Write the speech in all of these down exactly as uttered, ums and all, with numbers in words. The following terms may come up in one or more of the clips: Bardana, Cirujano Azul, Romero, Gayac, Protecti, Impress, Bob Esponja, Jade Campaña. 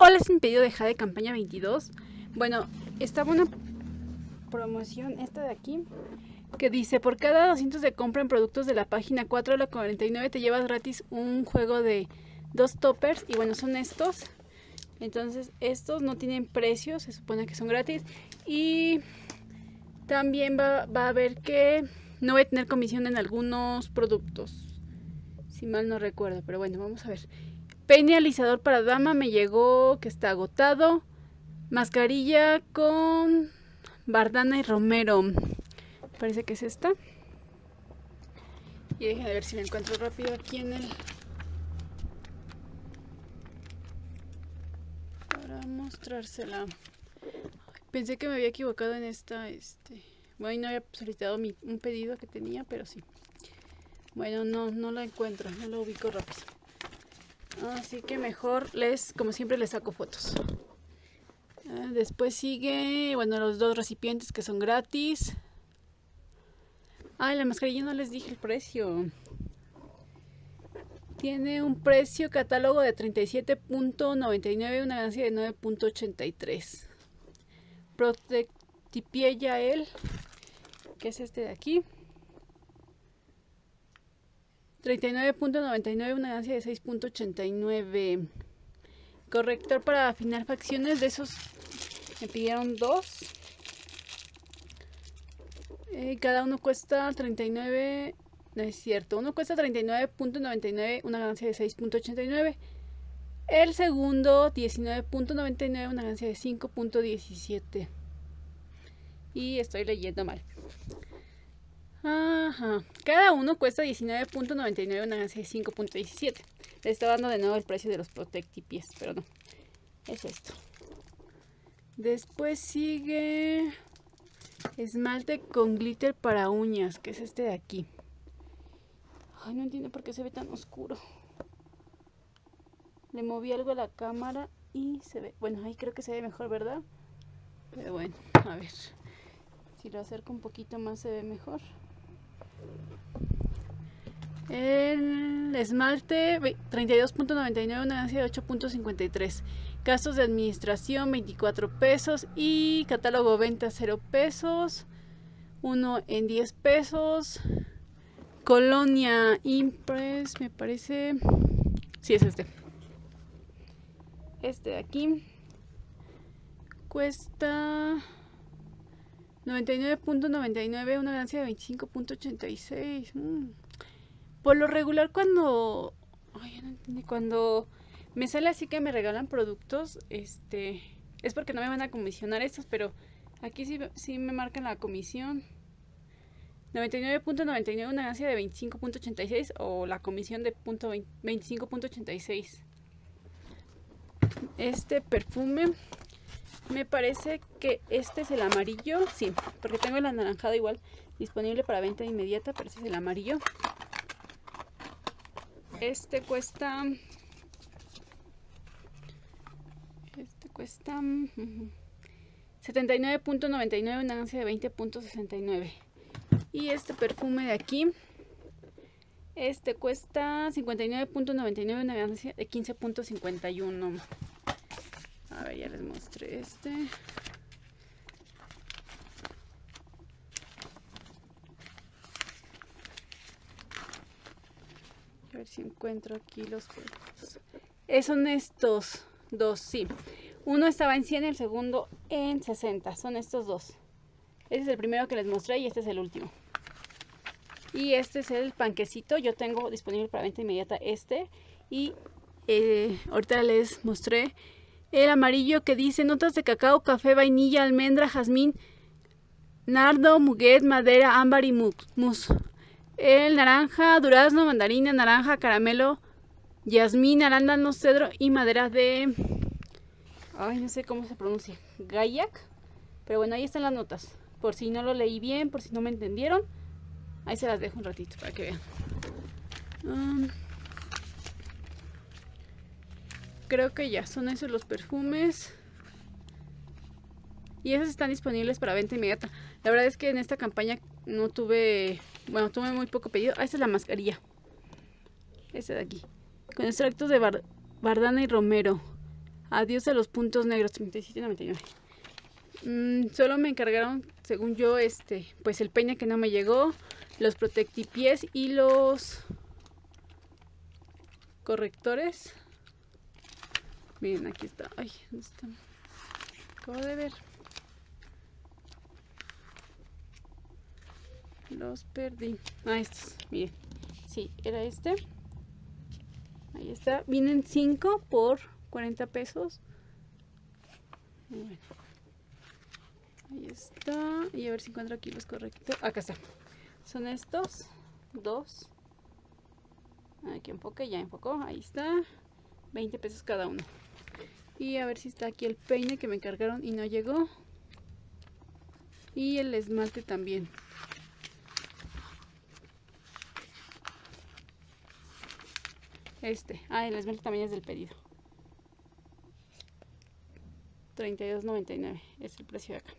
Hola, es un pedido de Jade Campaña veintidós. Bueno, estaba una promoción esta de aquí que dice: por cada doscientos de compra en productos de la página cuatro a la cuarenta y nueve te llevas gratis un juego de dos toppers. Y bueno, son estos. Entonces estos no tienen precio, se supone que son gratis. Y también va, va a haber que no voy a tener comisión en algunos productos, si mal no recuerdo, pero bueno, vamos a ver. Peine alisador para dama me llegó, que está agotado. Mascarilla con Bardana y Romero, parece que es esta. Y déjenme ver si la encuentro rápido aquí en el... para mostrársela. Pensé que me había equivocado en esta, este... Bueno, no había solicitado mi, un pedido que tenía, pero sí. Bueno, no, no la encuentro, no la ubico rápido. Así que mejor les, como siempre, les saco fotos. Eh, después sigue, bueno, los dos recipientes que son gratis. Ay, la mascarilla no les dije el precio. Tiene un precio catálogo de treinta y siete punto noventa y nueve, una ganancia de nueve punto ochenta y tres. Protecti ya él, que es este de aquí, treinta y nueve punto noventa y nueve, una ganancia de seis punto ochenta y nueve. Corrector para afinar facciones, de esos me pidieron dos. Eh, cada uno cuesta treinta y nueve, no es cierto, uno cuesta treinta y nueve punto noventa y nueve, una ganancia de seis punto ochenta y nueve. El segundo diecinueve punto noventa y nueve, una ganancia de cinco punto diecisiete. Y estoy leyendo mal. Ajá. Cada uno cuesta diecinueve punto noventa y nueve, una ganancia de cinco punto diecisiete. Les estaba dando de nuevo el precio de los Protecti pies, pero no. Es esto. Después sigue esmalte con glitter para uñas, que es este de aquí. Ay, no entiendo por qué se ve tan oscuro. Le moví algo a la cámara y se ve... Bueno, ahí creo que se ve mejor, ¿verdad? Pero bueno, a ver. Si lo acerco un poquito más se ve mejor. El esmalte treinta y dos punto noventa y nueve, una ganancia de ocho punto cincuenta y tres. Gastos de administración veinticuatro pesos. Y catálogo venta cero pesos. Uno en diez pesos. Colonia Impress, me parece. Sí, es este. Este de aquí. Cuesta noventa y nueve punto noventa y nueve, una ganancia de veinticinco punto ochenta y seis. Mm. Por lo regular cuando... Ay, no entendí. Cuando me sale así que me regalan productos, este, es porque no me van a comisionar estos, pero aquí sí, sí me marcan la comisión. noventa y nueve punto noventa y nueve, una ganancia de veinticinco punto ochenta y seis, o la comisión de veinticinco punto ochenta y seis. Este perfume... Me parece que este es el amarillo, sí, porque tengo el anaranjado igual disponible para venta inmediata, pero este es el amarillo. Este cuesta... Este cuesta... setenta y nueve punto noventa y nueve, una ganancia de veinte punto sesenta y nueve. Y este perfume de aquí, este cuesta cincuenta y nueve punto noventa y nueve, una ganancia de quince punto cincuenta y uno. A ver, ya les mostré este. A ver si encuentro aquí los productos. Eh, son estos dos, sí. Uno estaba en cien y el segundo en sesenta. Son estos dos. Este es el primero que les mostré y este es el último. Y este es el panquecito. Yo tengo disponible para venta inmediata este. Y eh, ahorita les mostré el amarillo que dice notas de cacao, café, vainilla, almendra, jazmín, nardo, muguet, madera, ámbar y mousse. El naranja, durazno, mandarina, naranja, caramelo, jazmín, arándano, cedro y madera de... Ay, no sé cómo se pronuncia. Gayac. Pero bueno, ahí están las notas. Por si no lo leí bien, por si no me entendieron. Ahí se las dejo un ratito para que vean. Um... Creo que ya son esos los perfumes. Y esos están disponibles para venta inmediata. La verdad es que en esta campaña no tuve... Bueno, tuve muy poco pedido. Ah, esta es la mascarilla. Esta de aquí. Con extractos de bar, Bardana y Romero. Adiós a los puntos negros. treinta y siete noventa y nueve. Mm, solo me encargaron, según yo, este, pues el peine que no me llegó, los Protecti pies y los correctores. Miren, aquí está. Ay, ¿dónde está? Acabo de ver. Los perdí. Ah, estos, miren. Sí, era este. Ahí está. Vienen cinco por cuarenta pesos. Bueno. Ahí está. Y a ver si encuentro aquí los correctos. Acá está. Son estos. Dos. Aquí enfoque, ya enfocó. Ahí está. veinte pesos cada uno. Y a ver si está aquí el peine que me encargaron y no llegó. Y el esmalte también. Este. Ah, el esmalte también es del pedido. treinta y dos noventa y nueve es el precio de acá.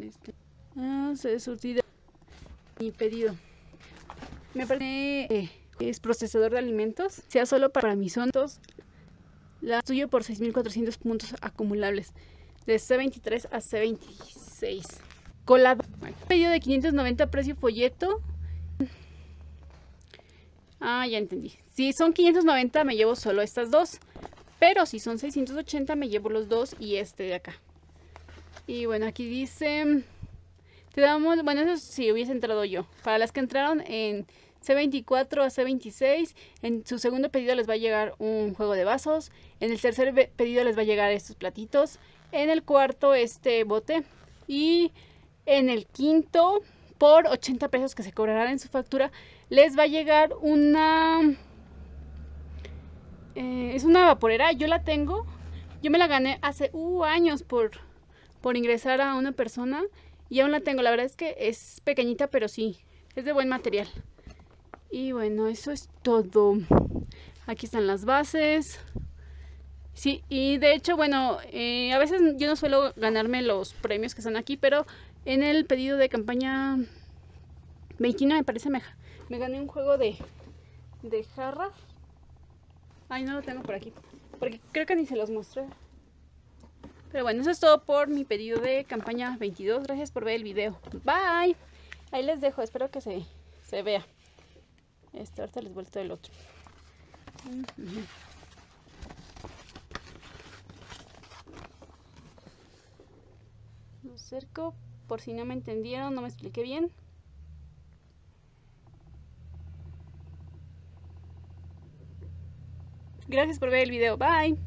Este. Ah, se ha surtido mi pedido. Me parece eh, es procesador de alimentos. Sea solo para mis ontos. La suyo por seis mil cuatrocientos puntos acumulables. De C veintitrés a C veintiséis. Colado. Bueno, pedido de quinientos noventa, precio folleto. Ah, ya entendí. Si son quinientos noventa me llevo solo estas dos. Pero si son seiscientos ochenta me llevo los dos y este de acá. Y bueno, aquí dice... Te damos... Bueno, eso sí hubiese entrado yo. Para las que entraron en C veinticuatro a C veintiséis, en su segundo pedido les va a llegar un juego de vasos. En el tercer pedido les va a llegar estos platitos. En el cuarto este bote. Y en el quinto, por ochenta pesos que se cobrarán en su factura, les va a llegar una... Eh, es una vaporera. Yo la tengo. Yo me la gané hace uh, años por, por ingresar a una persona. Y aún la tengo. La verdad es que es pequeñita, pero sí, es de buen material. Y bueno, eso es todo. Aquí están las bases. Sí, y de hecho, bueno, eh, a veces yo no suelo ganarme los premios que están aquí, pero en el pedido de campaña veintiuno, me parece, me, me gané un juego de, de jarra. Ay, no lo tengo por aquí, porque creo que ni se los mostré. Pero bueno, eso es todo por mi pedido de campaña veintidós. Gracias por ver el video. Bye. Ahí les dejo. Espero que se, se vea. Este, ahorita les vuelto el otro. Lo acerco por si no me entendieron, no me expliqué bien. Gracias por ver el video. Bye.